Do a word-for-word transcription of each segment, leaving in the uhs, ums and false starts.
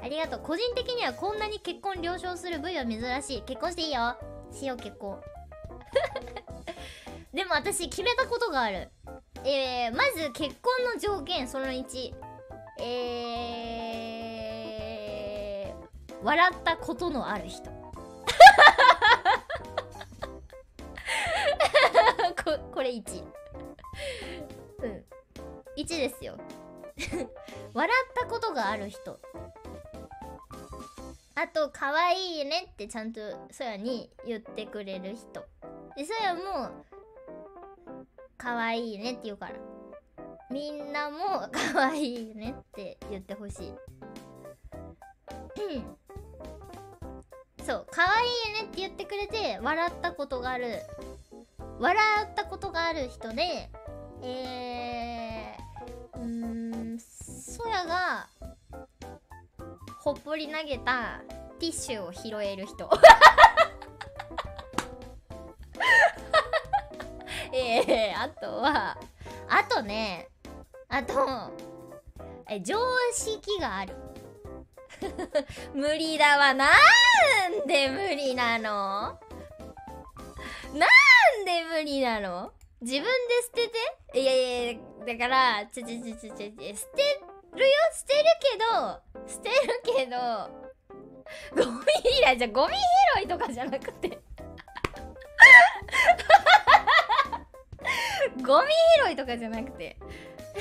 ありがとう。個人的にはこんなに結婚了承する V は珍しい。結婚していいよ。しよう結婚。でも私決めたことがある。えー、まず結婚の条件そのいち、えー、笑ったことのある人。こ, これいち。うん。いちですよ。笑ったことがある人。あと、可愛いよねってちゃんとそやに言ってくれる人。で、そやも、可愛いねって言うから。みんなも可愛いよねって言ってほしい。そう、可愛いよねって言ってくれて、笑ったことがある。笑ったことがある人で、えー、うーん、そやが、ほっぽり投げたティッシュを拾える人。えー、あとは、あとね、あと、え、常識がある。無理だわ。なんで無理なの？なんで無理なの？自分で捨てて？いやいやいや、だから、ちょちょちょちょちょ、捨てるよ、捨てるけど、捨てるけど、ゴミ拾いじゃ、ゴミ拾いとかじゃなくて。ゴミ拾いとかじゃなくて。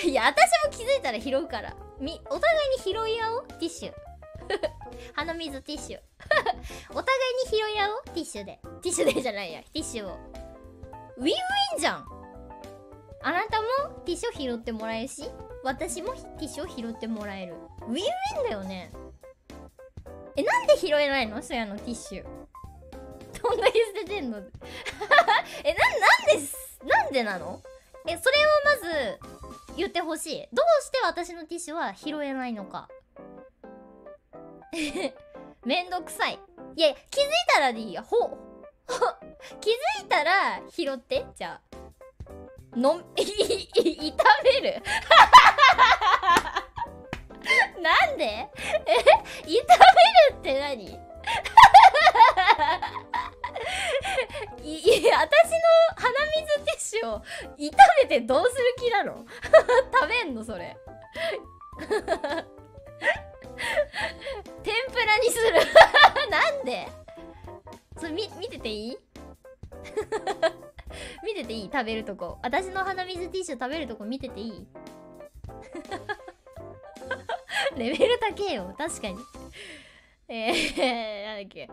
いや、私も気づいたら拾うから。み、お互いに拾い合おう、ティッシュ。鼻水ティッシュ。お互いに拾い合おう、ティッシュで。ティッシュでじゃないや、ティッシュを。ウィンウィンじゃん。あなたもティッシュ拾ってもらえるし、私もティッシュを拾ってもらえる。ウィンウィンだよね。え、なんで拾えないの？そやのティッシュ。どんだけ捨ててんの？え、な、なんで、なんでなの？え、それをまず言ってほしい。どうして私のティッシュは拾えないのか。めんどくさい。いや、気づいたらでいいや。ほう。気づいたら拾って。じゃあ。の、い、い、炒める。なんで？え？炒めるって何？い、いや、私の鼻水ティッシュを炒めてどうする気なの？食べんのそれ。天ぷらにする。なんでそれみ見てていい？見てていい？食べるとこ、私の鼻水ティッシュ食べるとこ見てていい？レベル高えよ。確かに。えー、なんだっけ。